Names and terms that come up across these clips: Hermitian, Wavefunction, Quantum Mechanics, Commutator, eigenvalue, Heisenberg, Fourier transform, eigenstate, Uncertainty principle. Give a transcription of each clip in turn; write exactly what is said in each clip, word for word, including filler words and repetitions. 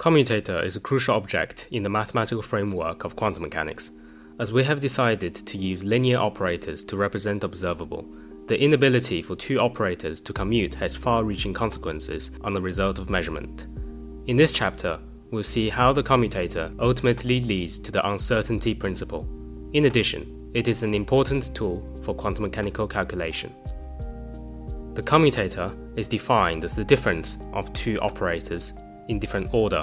Commutator is a crucial object in the mathematical framework of quantum mechanics, as we have decided to use linear operators to represent observable. The inability for two operators to commute has far-reaching consequences on the result of measurement. In this chapter, we'll see how the commutator ultimately leads to the uncertainty principle. In addition, it is an important tool for quantum mechanical calculation. The commutator is defined as the difference of two operators in different order.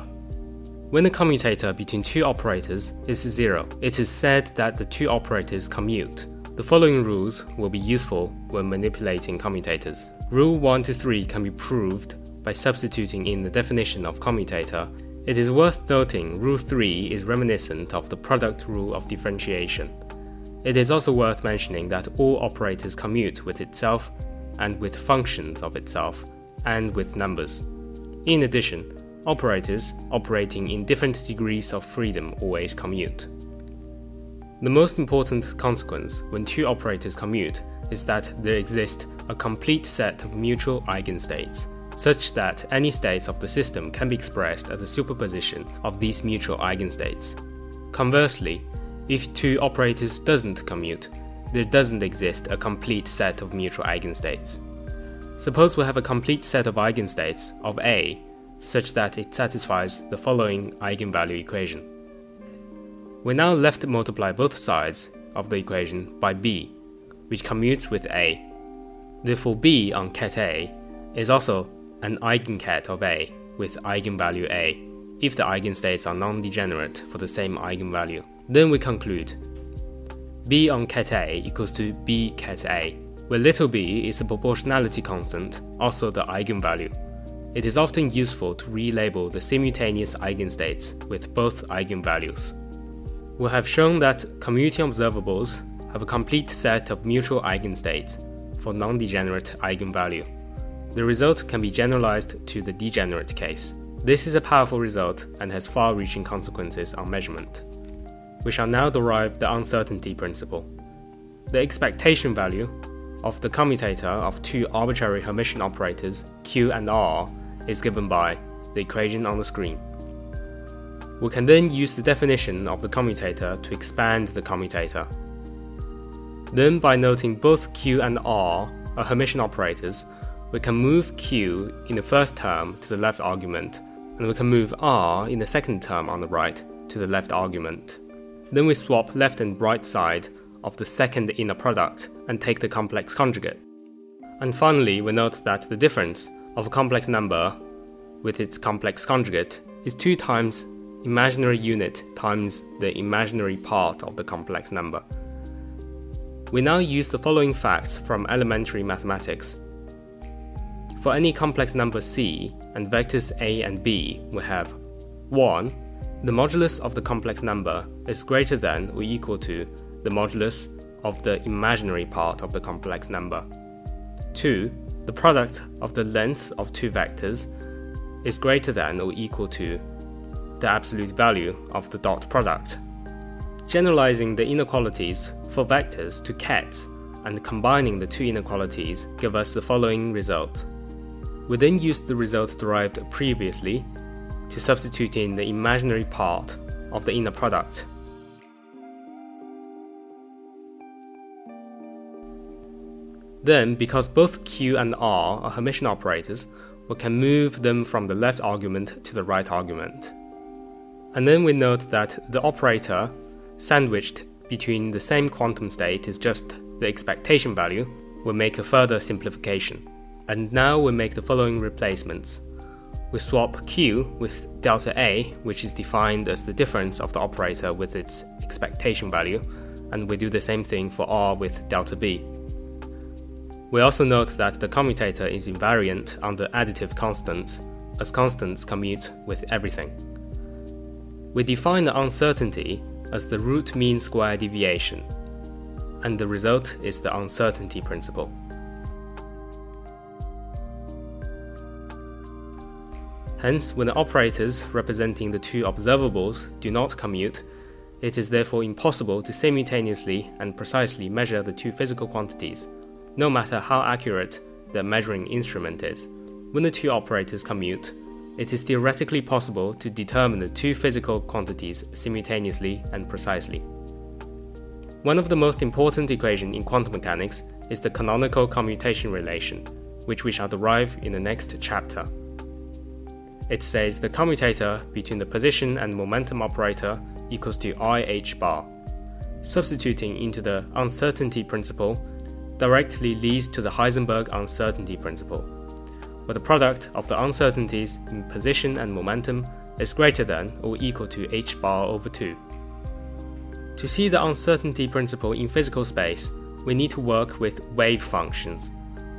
When the commutator between two operators is zero, it is said that the two operators commute. The following rules will be useful when manipulating commutators. Rule one to three can be proved by substituting in the definition of commutator. It is worth noting rule three is reminiscent of the product rule of differentiation. It is also worth mentioning that all operators commute with itself and with functions of itself and with numbers. In addition, operators operating in different degrees of freedom always commute. The most important consequence when two operators commute is that there exists a complete set of mutual eigenstates, such that any states of the system can be expressed as a superposition of these mutual eigenstates. Conversely, if two operators doesn't commute, there doesn't exist a complete set of mutual eigenstates. Suppose we have a complete set of eigenstates of A, such that it satisfies the following eigenvalue equation. We're now left to multiply both sides of the equation by B, which commutes with A. Therefore B on ket A is also an eigenket of A with eigenvalue A, if the eigenstates are non-degenerate for the same eigenvalue. Then we conclude B on ket A equals to B ket A, where little b is a proportionality constant, also the eigenvalue. It is often useful to relabel the simultaneous eigenstates with both eigenvalues. We have shown that commuting observables have a complete set of mutual eigenstates for non-degenerate eigenvalue. The result can be generalized to the degenerate case. This is a powerful result and has far-reaching consequences on measurement. We shall now derive the uncertainty principle. The expectation value of the commutator of two arbitrary Hermitian operators Q and R is given by the equation on the screen. We can then use the definition of the commutator to expand the commutator. Then, by noting both Q and R are Hermitian operators, we can move Q in the first term to the left argument, and we can move R in the second term on the right to the left argument. Then we swap left and right side of the second inner product and take the complex conjugate. And finally, we note that the difference of a complex number with its complex conjugate is two times imaginary unit times the imaginary part of the complex number. We now use the following facts from elementary mathematics. For any complex number C and vectors A and B, we have one. The modulus of the complex number is greater than or equal to the modulus of the imaginary part of the complex number. two. The product of the length of two vectors is greater than or equal to the absolute value of the dot product. Generalizing the inequalities for vectors to kets and combining the two inequalities give us the following result. We then use the results derived previously to substitute in the imaginary part of the inner product. Then, because both Q and R are Hermitian operators, we can move them from the left argument to the right argument. And then we note that the operator sandwiched between the same quantum state is just the expectation value. We make a further simplification. And now we make the following replacements. We swap Q with delta A, which is defined as the difference of the operator with its expectation value, and we do the same thing for R with delta B. We also note that the commutator is invariant under additive constants, as constants commute with everything. We define the uncertainty as the root mean square deviation, and the result is the uncertainty principle. Hence, when the operators representing the two observables do not commute, it is therefore impossible to simultaneously and precisely measure the two physical quantities, no matter how accurate the measuring instrument is. When the two operators commute, it is theoretically possible to determine the two physical quantities simultaneously and precisely. One of the most important equations in quantum mechanics is the canonical commutation relation, which we shall derive in the next chapter. It says the commutator between the position and momentum operator equals to I H bar. Substituting into the uncertainty principle directly leads to the Heisenberg uncertainty principle, where the product of the uncertainties in position and momentum is greater than or equal to h bar over two. To see the uncertainty principle in physical space, we need to work with wave functions.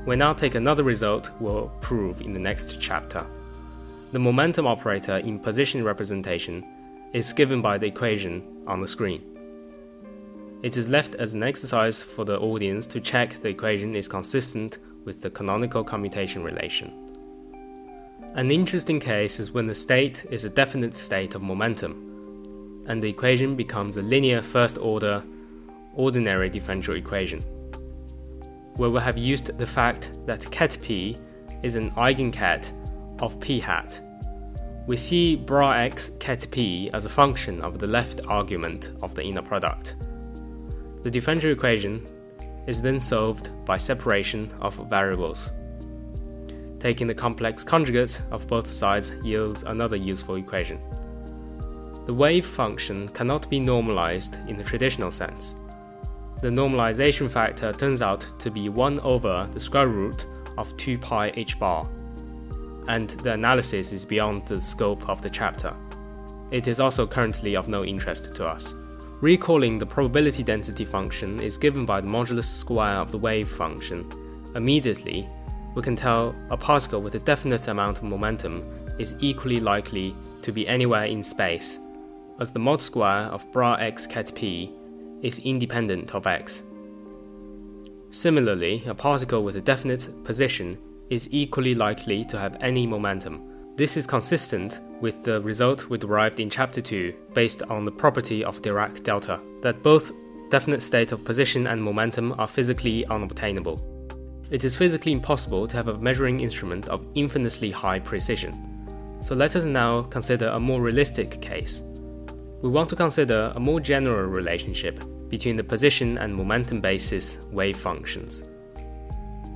We'll now take another result we'll prove in the next chapter. The momentum operator in position representation is given by the equation on the screen. It is left as an exercise for the audience to check the equation is consistent with the canonical commutation relation. An interesting case is when the state is a definite state of momentum, and the equation becomes a linear first-order ordinary differential equation, where we have used the fact that ket p is an eigenket of p hat. We see bra x ket p as a function of the left argument of the inner product. The differential equation is then solved by separation of variables. Taking the complex conjugate of both sides yields another useful equation. The wave function cannot be normalized in the traditional sense. The normalization factor turns out to be one over the square root of two pi h bar, and the analysis is beyond the scope of the chapter. It is also currently of no interest to us. Recalling the probability density function is given by the modulus square of the wave function. Immediately, we can tell a particle with a definite amount of momentum is equally likely to be anywhere in space, as the mod square of bra x ket p is independent of x. Similarly, a particle with a definite position is equally likely to have any momentum. This is consistent with the result we derived in chapter two based on the property of Dirac delta, that both definite state of position and momentum are physically unobtainable. It is physically impossible to have a measuring instrument of infinitely high precision. So let us now consider a more realistic case. We want to consider a more general relationship between the position and momentum basis wave functions,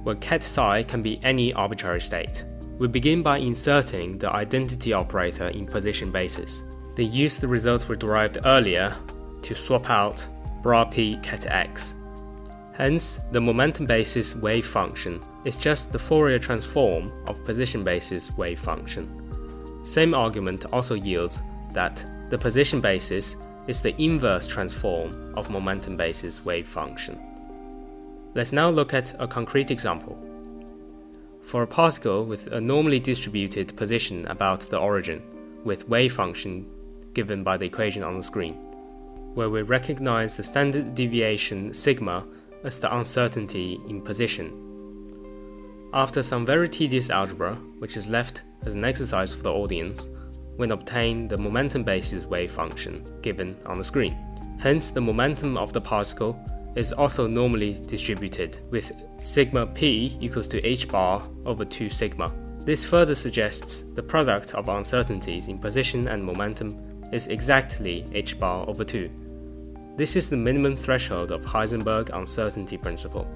where ket psi can be any arbitrary state. We begin by inserting the identity operator in position basis. They use the results we derived earlier to swap out bra p ket x. Hence, the momentum basis wave function is just the Fourier transform of position basis wave function. Same argument also yields that the position basis is the inverse transform of momentum basis wave function. Let's now look at a concrete example. For a particle with a normally distributed position about the origin, with wave function given by the equation on the screen, where we recognize the standard deviation sigma as the uncertainty in position. After some very tedious algebra, which is left as an exercise for the audience, we obtain the momentum basis wave function given on the screen. Hence, the momentum of the particle is also normally distributed, with sigma p equals to h bar over two sigma. This further suggests the product of uncertainties in position and momentum is exactly h bar over two. This is the minimum threshold of Heisenberg uncertainty principle,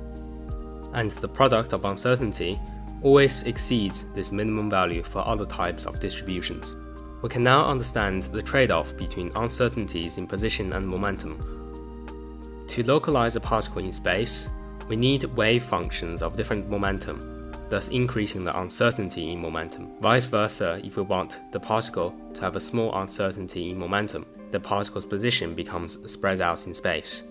and the product of uncertainty always exceeds this minimum value for other types of distributions. We can now understand the trade-off between uncertainties in position and momentum. To localize a particle in space, we need wave functions of different momentum, thus increasing the uncertainty in momentum. Vice versa, if we want the particle to have a small uncertainty in momentum, the particle's position becomes spread out in space.